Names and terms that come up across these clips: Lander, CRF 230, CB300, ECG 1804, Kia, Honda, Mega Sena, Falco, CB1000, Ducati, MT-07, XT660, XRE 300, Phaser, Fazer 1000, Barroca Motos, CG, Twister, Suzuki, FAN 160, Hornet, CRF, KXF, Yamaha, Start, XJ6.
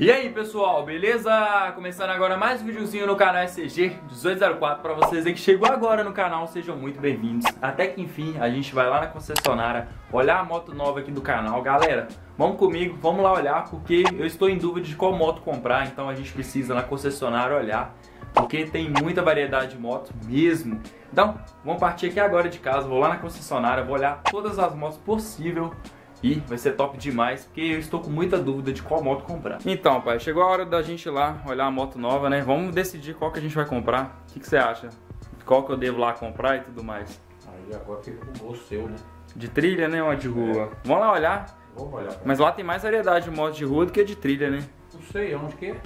E aí pessoal, beleza? Começando agora mais um videozinho no canal ECG 1804. Para vocês aí que chegou agora no canal, sejam muito bem-vindos. Até que enfim, a gente vai lá na concessionária olhar a moto nova aqui do canal. Galera, vamos comigo, vamos lá olhar, porque eu estou em dúvida de qual moto comprar. Então a gente precisa na concessionária olhar, porque tem muita variedade de moto mesmo. Então, vamos partir aqui agora de casa, vou lá na concessionária, vou olhar todas as motos possível. E vai ser top demais, porque eu estou com muita dúvida de qual moto comprar. Então, pai, chegou a hora da gente ir lá olhar a moto nova, né? Vamos decidir qual que a gente vai comprar. O que você acha? Qual que eu devo lá comprar e tudo mais? Aí agora fica com o gosto seu, né? De trilha, né? Ou de rua? É. Vamos lá olhar? Vamos olhar. Mas lá tem mais variedade de moto de rua do que de trilha, né? Não sei, onde que é?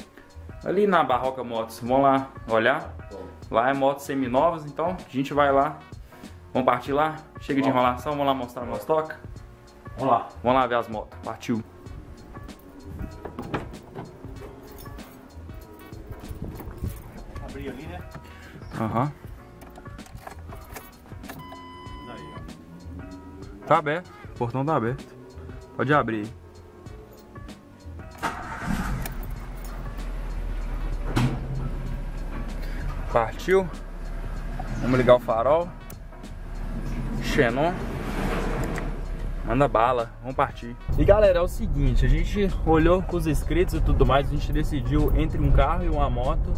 Ali na Barroca Motos. Vamos lá olhar? Lá é motos seminovas, então a gente vai lá. Vamos partir lá? Chega de enrolação, vamos lá mostrar a nossa toca. Vamos lá ver as motos. Partiu. Abri ali, né? Aham. Tá aberto. O portão tá aberto. Pode abrir. Partiu. Vamos ligar o farol. Xenon. Manda bala, vamos partir. E galera, é o seguinte, a gente olhou com os inscritos e tudo mais, a gente decidiu entre um carro e uma moto,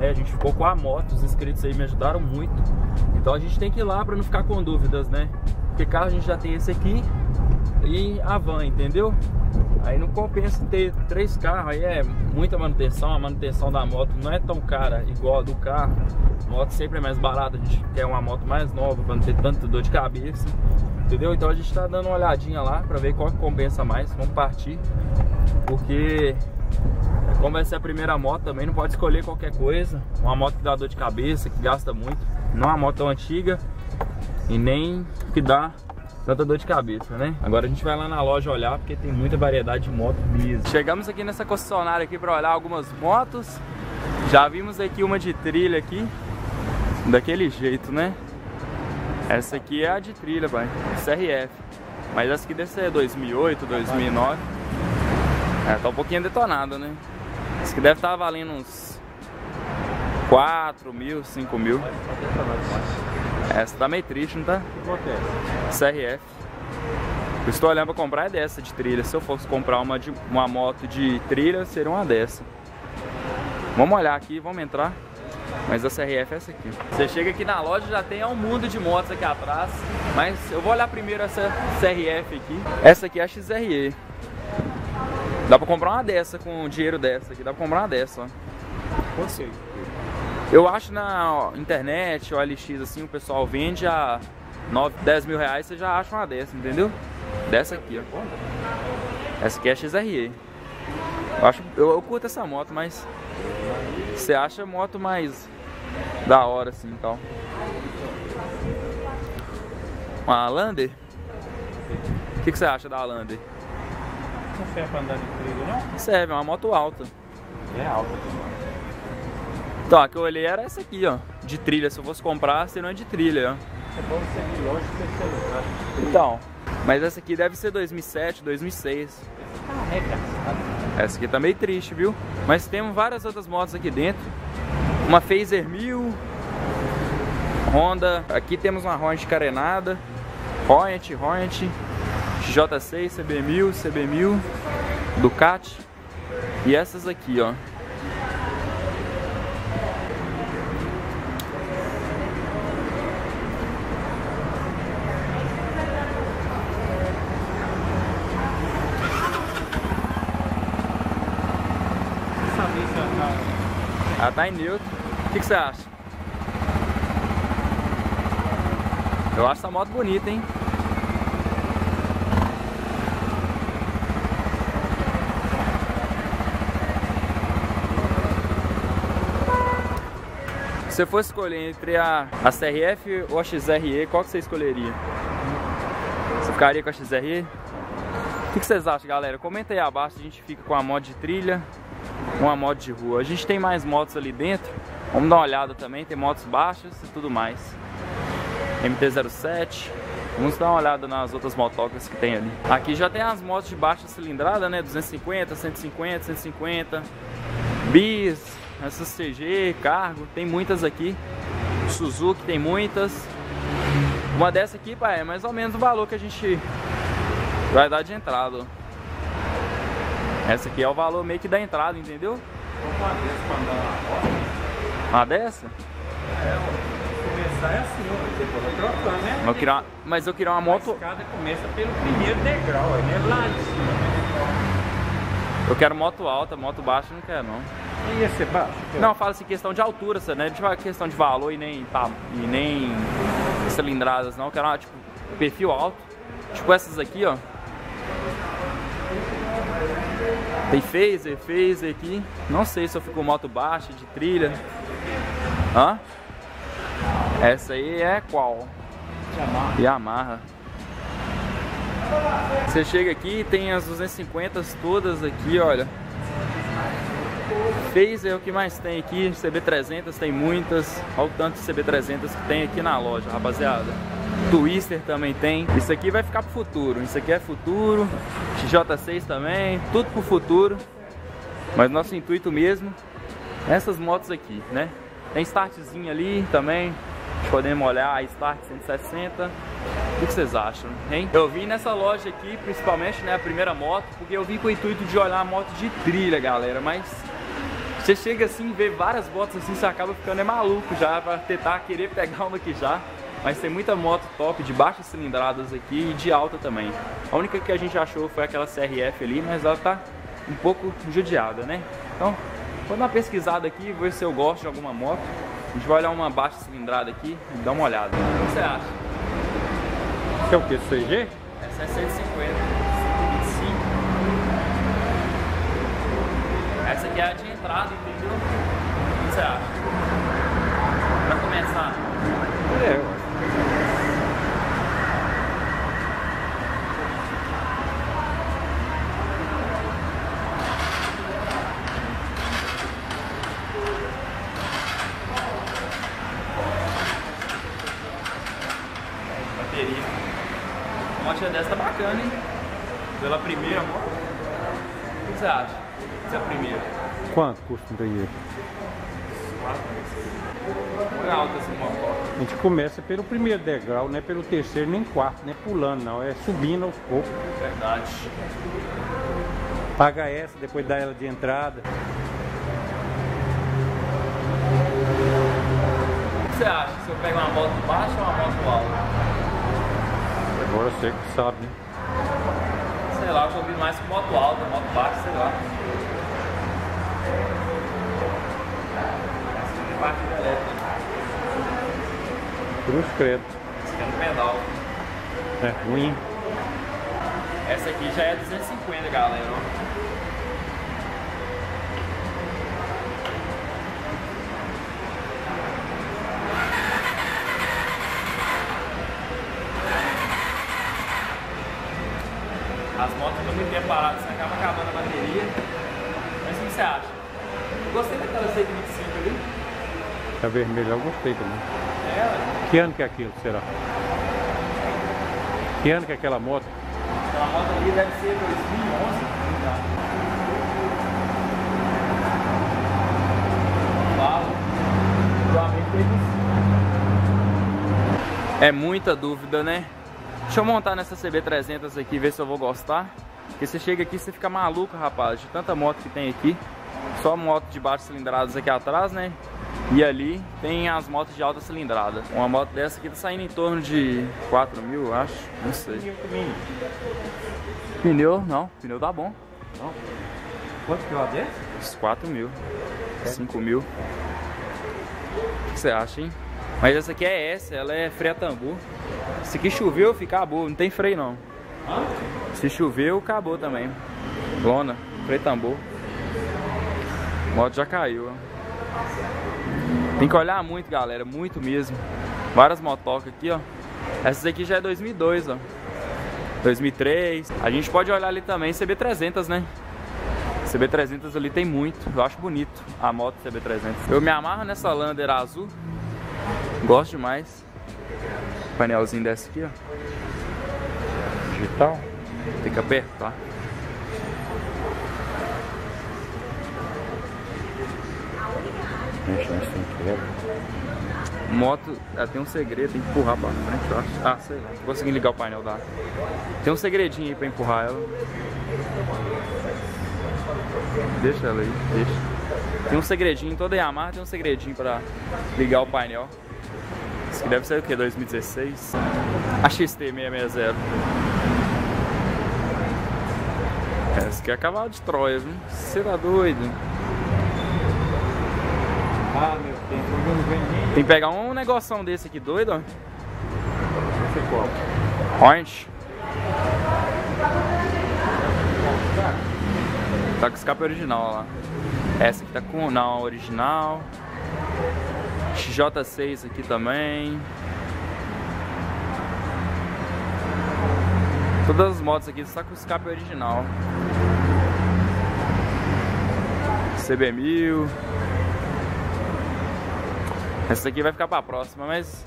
né? A gente ficou com a moto, os inscritos aí me ajudaram muito. Então a gente tem que ir lá pra não ficar com dúvidas, né? Porque carro a gente já tem esse aqui e a van, entendeu? Aí não compensa ter três carros, aí é muita manutenção. A manutenção da moto não é tão cara igual a do carro. A moto sempre é mais barata, a gente quer uma moto mais nova pra não ter tanta dor de cabeça, entendeu? Então a gente tá dando uma olhadinha lá pra ver qual que compensa mais. Vamos partir, porque como vai ser a primeira moto também, não pode escolher qualquer coisa. Uma moto que dá dor de cabeça, que gasta muito. Não é uma moto tão antiga e nem que dá tanta dor de cabeça, né? Agora a gente vai lá na loja olhar, porque tem muita variedade de moto mesmo. Chegamos aqui nessa concessionária aqui pra olhar algumas motos. Já vimos aqui uma de trilha aqui, daquele jeito, né? Essa aqui é a de trilha, pai, CRF. Mas essa aqui deve ser 2008, 2009. É, tá um pouquinho detonada, né? Essa aqui deve estar valendo uns 4 mil, 5 mil. Essa tá meio triste, não tá? CRF. Eu estou olhando pra comprar é dessa de trilha. Se eu fosse comprar uma moto de trilha, seria uma dessa. Vamos olhar aqui, vamos entrar. Mas a CRF é essa aqui. Você chega aqui na loja, já tem um mundo de motos aqui atrás. Mas eu vou olhar primeiro essa CRF aqui. Essa aqui é a XRE. Dá pra comprar uma dessa com o dinheiro dessa aqui. Dá pra comprar uma dessa, ó. Consigo. Eu acho na internet, o LX assim, o pessoal vende a 9, 10 mil reais. Você já acha uma dessa, entendeu? Dessa aqui, ó. Essa aqui é a XRE. Eu curto essa moto, mas você acha moto mais da hora assim e tal. Uma Lander? O que você acha da Lander? Não serve pra andar de trilha, não? Serve, é uma moto alta. É alta demais. Então, a que eu olhei era essa aqui, ó. De trilha, se eu fosse comprar, você não é de trilha, ó. É bom você ir longe pra você levar de trilha. Então, mas essa aqui deve ser 2007, 2006. Essa aqui tá meio triste, viu? Mas temos várias outras motos aqui dentro. Uma Fazer 1000, Honda. Aqui temos uma Hornet carenada, Hornet, XJ6, CB1000, Ducati. E essas aqui, ó. Ela tá em neutro. O que você acha? Eu acho essa moto bonita, hein? Se você fosse escolher entre a CRF ou a XRE, qual que você escolheria? Você ficaria com a XRE? O que vocês acham, galera? Comenta aí abaixo, a gente fica com a moto de trilha, uma moto de rua. A gente tem mais motos ali dentro, vamos dar uma olhada também, tem motos baixas e tudo mais. MT-07, Vamos dar uma olhada nas outras motocas que tem ali. Aqui já tem as motos de baixa cilindrada, né? 250, 150, 150, bis, essas CG, cargo, tem muitas aqui. Suzuki tem muitas. Uma dessa aqui, pai, é mais ou menos o valor que a gente vai dar de entrada. Essa aqui é o valor meio que da entrada, entendeu? Uma dessa? É assim, depois eu trocando, né? Mas eu queria uma moto. A escada começa pelo primeiro degrau, né? Lá de cima. Eu quero moto alta, moto baixa não quero não. E ia ser baixo? Não, fala-se questão de altura, né? Não é questão de valor e nem cilindradas não. Eu quero uma tipo perfil alto. Tipo essas aqui, ó. Tem Phaser aqui. Não sei se eu fico moto baixa, de trilha. Hã? Essa aí é qual? Yamaha. Você chega aqui e tem as 250 todas aqui, olha. Phaser é o que mais tem aqui. CB300 tem muitas. Olha o tanto de CB300 que tem aqui na loja, rapaziada. Twister também tem. Isso aqui vai ficar pro futuro. Isso aqui é futuro. XJ6 também. Tudo pro futuro. Mas nosso intuito mesmo é essas motos aqui, né? Tem Startzinho ali também. Podemos olhar a Start 160. O que vocês acham, hein? Eu vim nessa loja aqui, principalmente, né, a primeira moto, porque eu vim com o intuito de olhar a moto de trilha, galera. Mas você chega assim, vê várias motos assim, você acaba ficando maluco já pra tentar querer pegar uma aqui já. Mas tem muita moto top de baixas cilindradas aqui e de alta também. A única que a gente achou foi aquela CRF ali, mas ela tá um pouco judiada, né? Então vou dar uma pesquisada aqui, ver se eu gosto de alguma moto. A gente vai olhar uma baixa cilindrada aqui e dar uma olhada. O que você acha? Isso é o que? CG? Essa é 150, 125. Essa aqui é a de entrada, entendeu? O que você acha? Pra começar. Dessa tá bacana, hein? Pela primeira moto. O que você acha? Essa é a primeira. Quanto custa um daí? Qual é alta essa moto? A gente começa pelo primeiro degrau, não é pelo terceiro nem quarto, não é pulando não, é subindo aos poucos. Verdade. Paga essa, depois dá ela de entrada. O que você acha? Se eu pego uma moto baixa ou uma moto alta? Agora você que sabe, né? Sei lá, eu tô ouvindo mais com moto alta, moto baixa, sei lá. Cruz credo. Esse aqui é no pedal. É ruim. Essa aqui já é 250, galera. As motos estão muito tempo paradas, acaba acabando a bateria. Mas o que você acha? Eu gostei daquela 125 ali. A vermelha eu gostei também. É? Que ano que é aquilo, será? Que ano que é aquela moto? Aquela moto ali deve ser 2011. Falo. O amigo teve. É muita dúvida, né? Deixa eu montar nessa CB300 aqui, ver se eu vou gostar. Porque você chega aqui, você fica maluco, rapaz, de tanta moto que tem aqui. Só moto de baixa cilindradas aqui atrás, né? E ali tem as motos de alta cilindrada. Uma moto dessa aqui tá saindo em torno de 4 mil, eu acho. Não sei. Pneu? Não, pneu tá bom. Não. Quanto que eu abri? 4 mil. 5 mil. O que você acha, hein? Mas essa aqui é essa, ela é freio a tambor. Se que choveu, acabou, não tem freio não. Hã? Se choveu, acabou também. Lona, freio a tambor. A moto já caiu. Ó. Tem que olhar muito, galera, muito mesmo. Várias motocas aqui, ó. Essas aqui já é 2002, ó. 2003. A gente pode olhar ali também CB300, né? CB300 ali tem muito. Eu acho bonito a moto CB300. Eu me amarro nessa Lander azul. Gosto demais. Painelzinho dessa aqui, ó. digital. Tem que apertar. Moto, ela tem um segredo, tem que empurrar pra frente, eu acho. Ah, sei lá, não consegui ligar o painel da... Tem um segredinho aí pra empurrar ela. Deixa ela aí, deixa. Tem um segredinho, toda Yamaha tem um segredinho pra ligar o painel. Isso que deve ser o que? 2016? A XT660. Essa aqui é cavalo de Troia, viu? Você tá doido? Ah, meu tempo. Tem que pegar um negoção desse aqui, doido, ó. Esse é qual? Hornet. Tá com escape original, ó lá. Essa aqui tá com... não, original. XJ6 aqui também. Todas as motos aqui só com escape original. CB1000. Essa aqui vai ficar pra próxima, mas...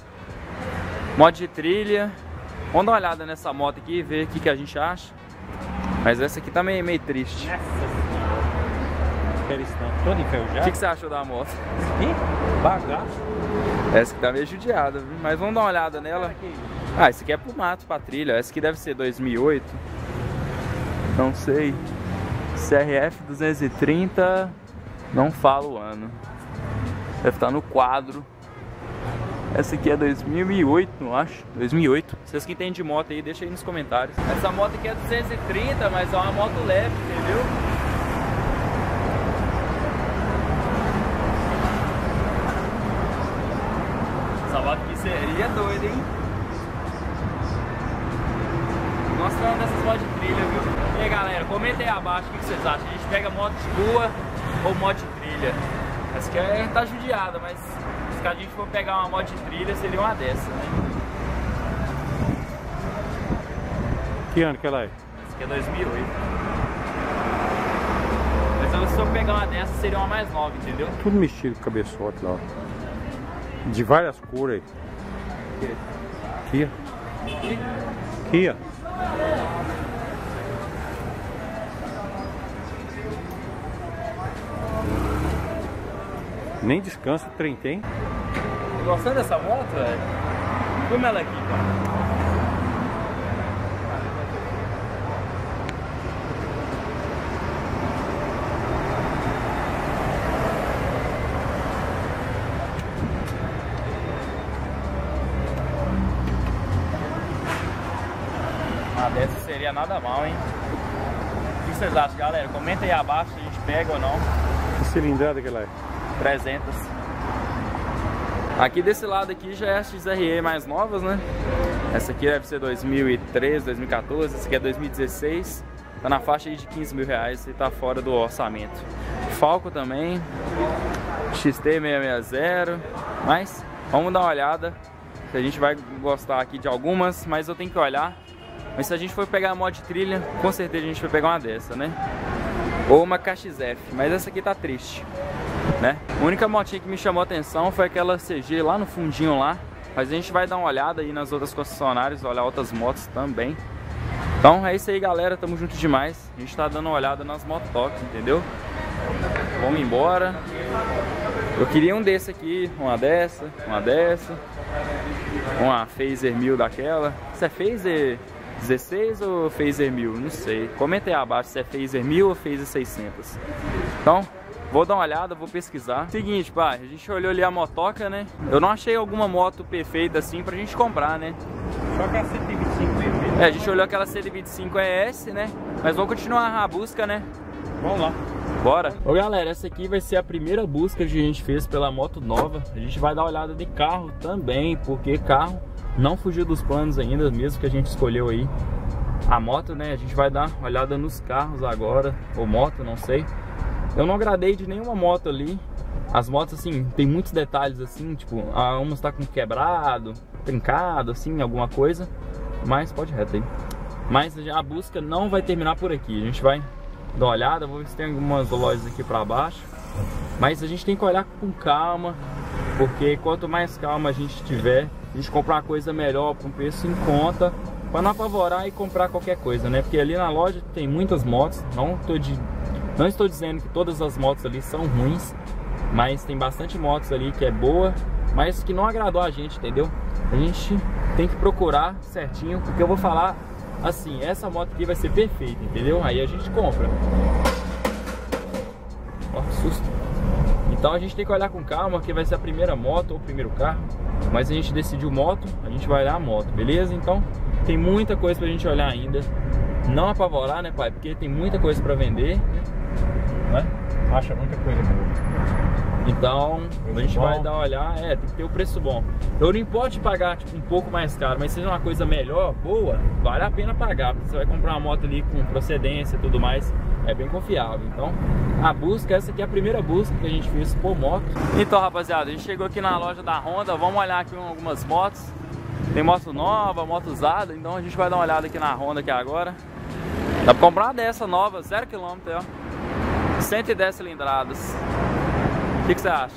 moto de trilha. Vamos dar uma olhada nessa moto aqui e ver o que a gente acha. Mas essa aqui tá meio triste. Eles estão todos enferrujados. O que você achou da moto? Que bagaço. Essa aqui tá meio judiada, viu? Mas vamos dar uma olhada nela. Ah, esse aqui é pro mato, pra trilha. Essa aqui deve ser 2008. Não sei. CRF 230. Não falo o ano. Deve estar no quadro. Essa aqui é 2008, não acho. 2008. Vocês que entendem de moto aí, deixa aí nos comentários. Essa moto aqui é 230, mas é uma moto leve, entendeu? Seria doido, hein? Gostando dessas motos de trilha, viu? E aí, galera, comenta aí abaixo o que vocês acham. A gente pega moto de rua ou moto de trilha? Essa aqui é, tá judiada, mas se a gente for pegar uma moto de trilha, seria uma dessa, né? Que ano que ela é? Essa aqui é 2008. Mas se eu pegar uma dessa, seria uma mais nova, entendeu? Tudo mexido com cabeçote lá. De várias cores aí. Kia. Kia. Nem descansa o trem tem. Gostando dessa moto, velho? Como ela aqui, cara? Dessa seria nada mal, hein? O que vocês acham, galera? Comenta aí abaixo se a gente pega ou não. Que cilindrada que ela é? 300. Aqui desse lado aqui já é as XRE mais novas, né? Essa aqui deve ser 2013, 2014. Essa aqui é 2016. Tá na faixa aí de 15 mil reais e tá fora do orçamento. Falco também. XT660. Mas vamos dar uma olhada. Se a gente vai gostar aqui de algumas, mas eu tenho que olhar. Mas se a gente for pegar a moto de trilha, com certeza a gente vai pegar uma dessa, né? Ou uma KXF, mas essa aqui tá triste, né? A única motinha que me chamou a atenção foi aquela CG lá no fundinho lá. Mas a gente vai dar uma olhada aí nas outras concessionárias, olhar outras motos também. Então é isso aí, galera, tamo junto demais. A gente tá dando uma olhada nas motoc, entendeu? Vamos embora. Eu queria um desse aqui, uma dessa, uma dessa. Uma Phaser 1000 daquela. Isso é Phaser... 16 ou Fazer 1000? Não sei. Comenta aí abaixo se é Fazer 1000 ou Fazer 600. Então, vou dar uma olhada, vou pesquisar. Seguinte, pai, a gente olhou ali a motoca, né? Eu não achei alguma moto perfeita assim pra gente comprar, né? Só que a 125 perfeita. É, a gente olhou aquela 125 ES, né? Mas vamos continuar a busca, né? Vamos lá. Bora. Ô galera, essa aqui vai ser a primeira busca que a gente fez pela moto nova. A gente vai dar uma olhada de carro também, porque carro... não fugiu dos planos ainda, mesmo que a gente escolheu aí a moto, né? A gente vai dar uma olhada nos carros agora, ou moto, não sei. Eu não agradei de nenhuma moto ali. As motos, assim, tem muitos detalhes, assim, tipo, uma está com quebrado, trincado, assim, alguma coisa. Mas pode reto aí. Mas a busca não vai terminar por aqui. A gente vai dar uma olhada, vou ver se tem algumas lojas aqui pra baixo. Mas a gente tem que olhar com calma, porque quanto mais calma a gente tiver, a gente comprar uma coisa melhor, com preço em conta, para não apavorar e comprar qualquer coisa, né? Porque ali na loja tem muitas motos, não estou dizendo que todas as motos ali são ruins, mas tem bastante motos ali que é boa, mas que não agradou a gente, entendeu? A gente tem que procurar certinho, porque eu vou falar assim, essa moto aqui vai ser perfeita, entendeu? Aí a gente compra. Ó, que susto! Então a gente tem que olhar com calma, que vai ser a primeira moto ou o primeiro carro, mas a gente decidiu moto, a gente vai olhar a moto, beleza? Então tem muita coisa pra gente olhar ainda, não apavorar, né, pai? Porque tem muita coisa pra vender, né? Acha muita coisa boa. Então a gente vai dar uma olhada, tem que ter o preço bom. Eu não importo pagar tipo um pouco mais caro, mas seja uma coisa melhor, boa, vale a pena pagar, porque você vai comprar uma moto ali com procedência e tudo mais. É bem confiável. Então a busca, essa aqui é a primeira busca que a gente fez por moto. Então, rapaziada, a gente chegou aqui na loja da Honda. Vamos olhar aqui algumas motos. Tem moto nova, moto usada. Então a gente vai dar uma olhada aqui na Honda aqui agora. Dá pra comprar uma dessa nova, 0 km, ó, 110 cilindradas. O que você acha?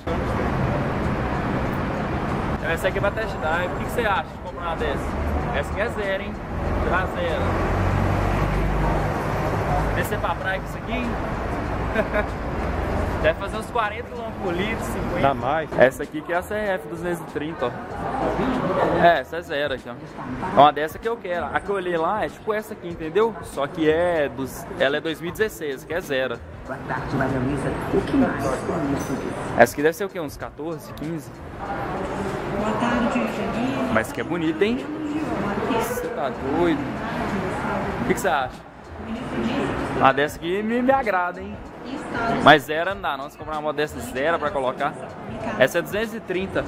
Essa aqui vai test drive. O que você acha de comprar uma dessa? Essa aqui é zero, hein? Traseira. Descer pra praia com isso aqui, hein? Deve fazer uns 40 km por litro, 50. Dá mais. Essa aqui que é a CRF 230, ó. É, essa é zero aqui, ó. É uma dessa que eu quero. A que eu olhei lá é tipo essa aqui, entendeu? Só que é dos... ela é 2016, que é zero. Boa tarde, Maria Luísa. O que mais com isso? Essa aqui deve ser o quê? Uns 14, 15? Boa tarde, Janine. Mas que é bonita, hein? Você tá doido? O que você acha? A dessa aqui me agrada, hein? Mas zero não dá, não. Se comprar uma moto dessa zero pra colocar. Essa é 230.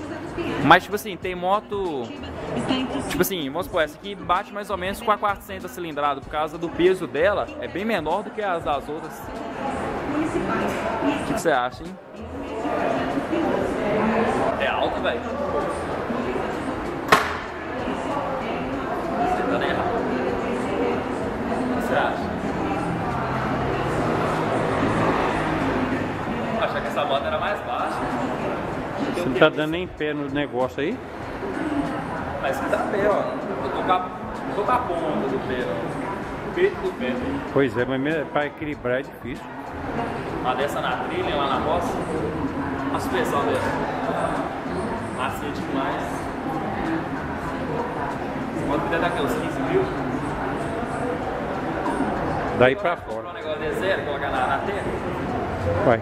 Mas tipo assim, tem moto... tipo assim, vamos supor, essa aqui bate mais ou menos com a 400 cilindrada. Por causa do peso dela, é bem menor do que as das outras. O que você acha, hein? É alto, velho. Você tá nem errado. O que você acha? Achei que essa moto era mais baixa. Você não tá dando nem pé no negócio aí? Mas que dá pé, ó. Eu tô com a ponta do pé, ó. O peito do pé. Pois é, mas pra equilibrar é difícil. Uma dessa na trilha, lá na roça. A suspensão dela. Macia demais. Essa moto podia dar aqueles 15 mil. Daí pra fora. Um negócio de zero, colocar na terra. Ué,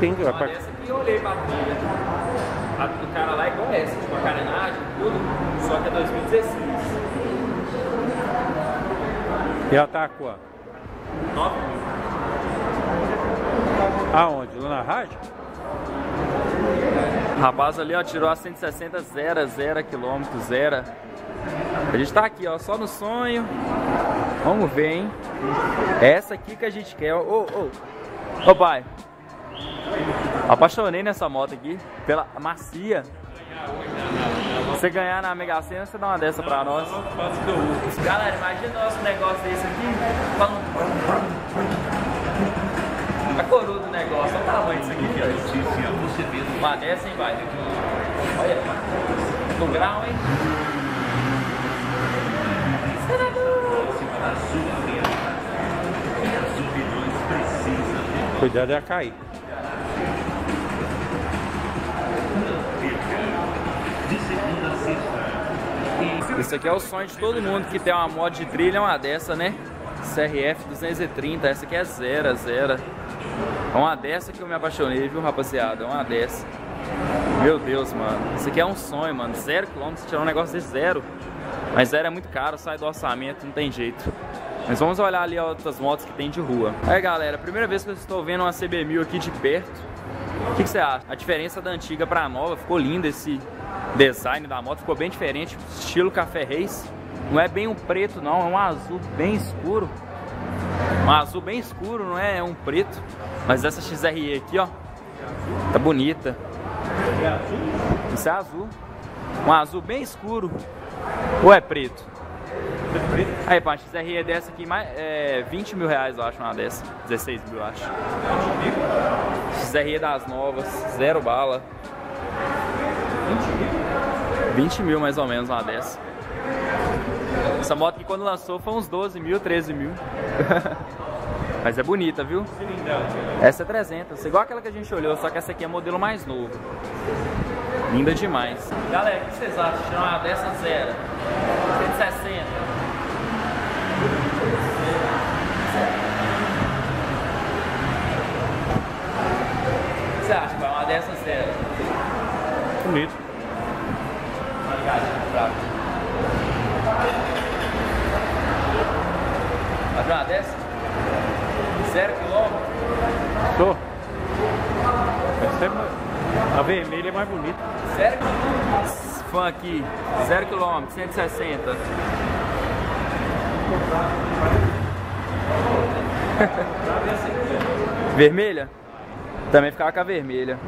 tem que ir lá pra... essa aqui eu olhei pra trilha. A do cara lá é igual essa, tipo a carenagem, tudo, só que é 2016. E ela tá quanto? 9 mil. Aonde? Lá na rádio? Rapaz, ali ó, tirou a 160, 0 km, zero. A gente tá aqui, ó, só no sonho. Vamos ver, hein? Essa aqui que a gente quer, ó. Ô pai, apaixonei nessa moto aqui, pela macia. Você ganhar na Mega Sena, você dá uma dessa pra nós. Galera, imagina o nosso negócio desse aqui. A coroa do negócio, olha o tamanho disso aqui. Uma dessa, hein, pai? Olha, no grau, hein? Cuidado é cair. Isso aqui é o sonho de todo mundo que tem uma moto de trilha, uma dessa, né? CRF 230, essa aqui é zero. É uma dessa que eu me apaixonei, viu, rapaziada? É uma dessa. Meu Deus, mano. Isso aqui é um sonho, mano. 0 km, tirar um negócio de zero. Mas zero é muito caro, sai do orçamento, não tem jeito. Mas vamos olhar ali outras motos que tem de rua. Aí galera, primeira vez que eu estou vendo uma CB1000 aqui de perto. O que você acha? A diferença da antiga para a nova, ficou linda esse design da moto, ficou bem diferente, estilo café race. Não é bem um preto não, é um azul bem escuro. Um azul bem escuro, não é um preto. Mas essa XRE aqui, ó, tá bonita. Isso é azul. Um azul bem escuro. Ou é preto? Aí, pá, XRE dessa aqui, é 20 mil reais, eu acho, uma dessa. 16 mil, eu acho. XRE das novas, zero bala. 20 mil mais ou menos, uma dessa. Essa moto que quando lançou foi uns 12 mil, 13 mil. Mas é bonita, viu? Essa é 300, igual aquela que a gente olhou, só que essa aqui é modelo mais novo. Linda demais. Galera, o que vocês acham? Ah, dessa zero. 160. O que você acha? Vai uma dessa zero. Bonito. Vai pra uma dessa? 0 km? Tô. A vermelha é mais bonita. 0 km? Fã aqui. 0 km, 160. Vermelha? Também ficava com a vermelha.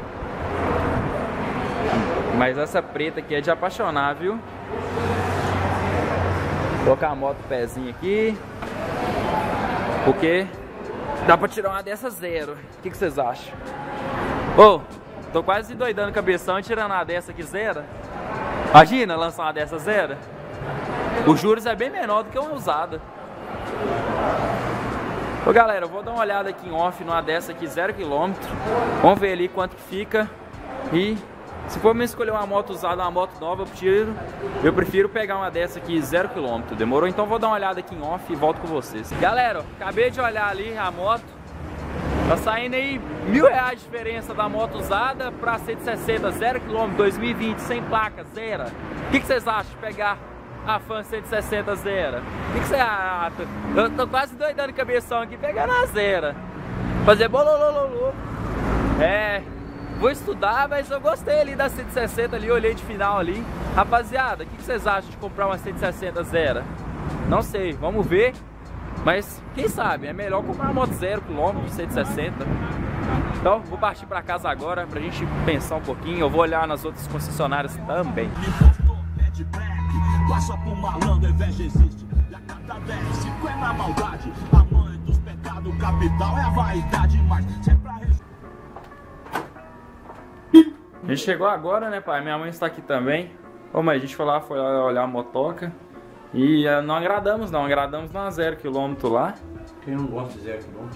Mas essa preta aqui é de apaixonar, viu? Vou colocar a moto pezinho aqui, porque dá pra tirar uma dessa zero. O que vocês acham? Ô, tô quase doidando o cabeção e tirando uma dessa aqui zero. Imagina lançar uma dessa zero. Os juros é bem menor do que uma usada. Ô galera, eu vou dar uma olhada aqui em off numa dessa aqui 0 km. Vamos ver ali quanto que fica. E se for me escolher uma moto usada, uma moto nova, eu prefiro pegar uma dessa aqui 0 km. Demorou? Então vou dar uma olhada aqui em off e volto com vocês. Galera, acabei de olhar ali a moto. Tá saindo aí R$1.000 de diferença da moto usada pra 160, 0 km, 2020, sem placa, zero. O que vocês acham de pegar a FAN 160 zero? O que você acha? Eu tô quase doidando o cabeção aqui, pegando a zero. Fazer bololololô. É, vou estudar, mas eu gostei ali da 160 ali, olhei de final ali. Rapaziada, o que vocês acham de comprar uma 160 zero? Não sei, vamos ver. Mas, quem sabe, é melhor comprar uma moto 0 km, 160. Então, vou partir pra casa agora, pra gente pensar um pouquinho. Eu vou olhar nas outras concessionárias também. Passa pro malandro, a inveja existe. E a cada 10, 5 é na maldade. A mãe dos pecados, capital é a vaidade. Mas sempre a gente chegou agora, né, pai? Minha mãe está aqui também. Ô, mãe, a gente foi lá olhar a motoca. E não agradamos, não. Agradamos na 0 km lá. Quem não gosta de 0 km?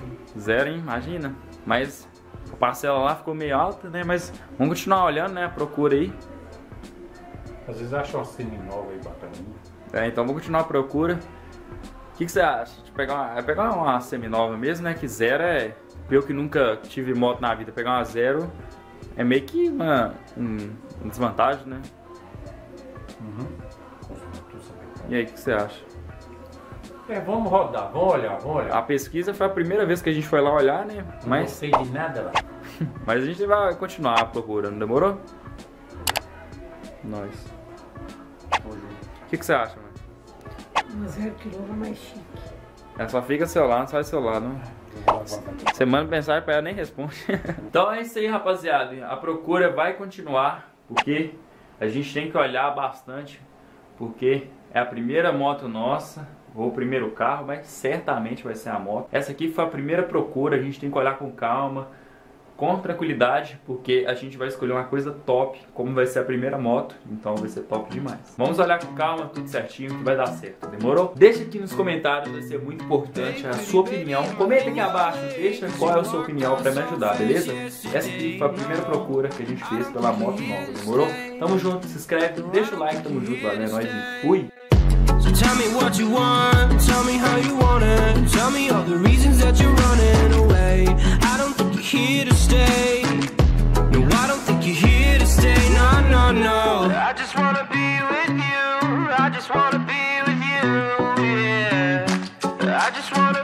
Zero, hein? Imagina. Mas a parcela lá ficou meio alta, né? Mas vamos continuar olhando, né? Procura aí. Às vezes acha uma semi-nova aí bacaninha. É, então vou continuar a procura. O que você acha? De pegar uma semi-nova mesmo, né? Que zero é... Eu que nunca tive moto na vida, pegar uma zero é meio que uma desvantagem, né? Uhum. E aí, o que você acha? É, vamos rodar, vamos olhar. A pesquisa foi a primeira vez que a gente foi lá olhar, né? Mas... não sei de nada lá. Mas a gente vai continuar procurando, demorou? Nós. O que você acha, mano? Uma 0 km é mais chique. Ela só fica celular, não sai do celular, não. Você manda mensagem pra ela, nem responde. Então é isso aí, rapaziada. A procura vai continuar, porque a gente tem que olhar bastante, porque é a primeira moto nossa, ou o primeiro carro, mas certamente vai ser a moto. Essa aqui foi a primeira procura, a gente tem que olhar com calma, com tranquilidade, porque a gente vai escolher uma coisa top, como vai ser a primeira moto, então vai ser top demais. Vamos olhar com calma, tudo certinho, que vai dar certo, demorou? Deixa aqui nos comentários, vai ser muito importante a sua opinião. Comenta aqui abaixo, deixa qual é a sua opinião pra me ajudar, beleza? Essa aqui foi a primeira procura que a gente fez pela moto nova, demorou? Tamo junto, se inscreve, deixa o like, tamo junto, valeu, é nóis e fui! So tell me what you want, tell me how you want it, tell me all the reasons that you're running away. I don't think you're here to stay. No, I don't think you're here to stay. No, no, no. I just wanna be with you. I just wanna be with you. Yeah. I just wanna